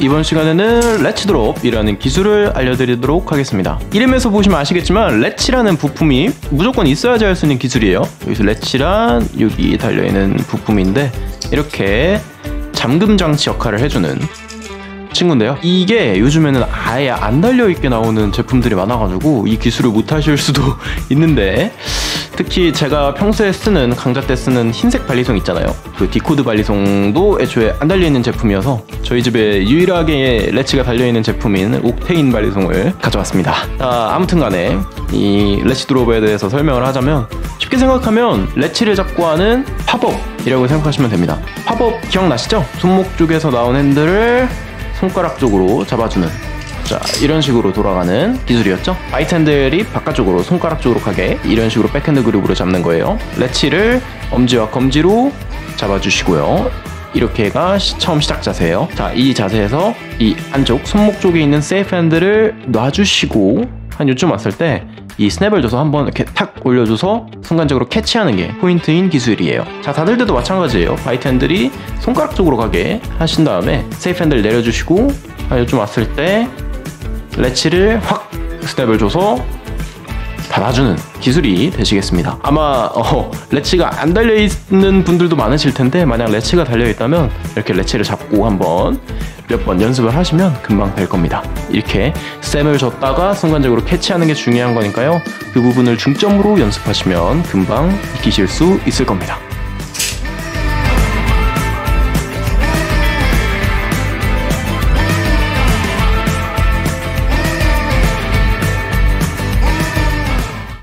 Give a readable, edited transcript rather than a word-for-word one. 이번 시간에는 렛츠 드롭이라는 기술을 알려드리도록 하겠습니다. 이름에서 보시면 아시겠지만 렛츠라는 부품이 무조건 있어야지 할 수 있는 기술이에요. 여기서 렛츠란 여기 달려있는 부품인데 이렇게 잠금 장치 역할을 해주는 친구인데요. 이게 요즘에는 아예 안 달려있게 나오는 제품들이 많아가지고 이 기술을 못하실 수도 있는데, 특히 제가 평소에 쓰는, 강좌 때 쓰는 흰색 발리송 있잖아요. 그 디코드 발리송도 애초에 안 달려있는 제품이어서 저희 집에 유일하게 렛츠가 달려있는 제품인 옥테인 발리송을 가져왔습니다. 아무튼 간에 이 렛츠 드롭에 대해서 설명을 하자면, 쉽게 생각하면 렛츠를 잡고 하는 팝업이라고 생각하시면 됩니다. 팝업 기억나시죠? 손목 쪽에서 나온 핸들을 손가락 쪽으로 잡아주는, 자 이런 식으로 돌아가는 기술이었죠. 라이트 핸들이 바깥쪽으로, 손가락 쪽으로 가게 이런 식으로 백핸드 그립으로 잡는 거예요. 렛츠를 엄지와 검지로 잡아주시고요, 이렇게가 처음 시작 자세예요. 자, 이 자세에서 이 안쪽 손목 쪽에 있는 세이프 핸들을 놔주시고 한 요쯤 왔을 때 이 스냅을 줘서 한번 이렇게 탁 올려줘서 순간적으로 캐치하는 게 포인트인 기술이에요. 자, 닫을 때도 마찬가지예요. 라이트 핸들이 손가락 쪽으로 가게 하신 다음에 세이프 핸들 내려주시고 한 요쯤 왔을 때 렛츠를 확 스냅을 줘서 닫아주는 기술이 되시겠습니다. 아마 렛츠가 안 달려있는 분들도 많으실 텐데, 만약 렛츠가 달려있다면 이렇게 렛츠를 잡고 한번 몇 번 연습을 하시면 금방 될 겁니다. 이렇게 스냅을 줬다가 순간적으로 캐치하는 게 중요한 거니까요. 그 부분을 중점으로 연습하시면 금방 익히실 수 있을 겁니다.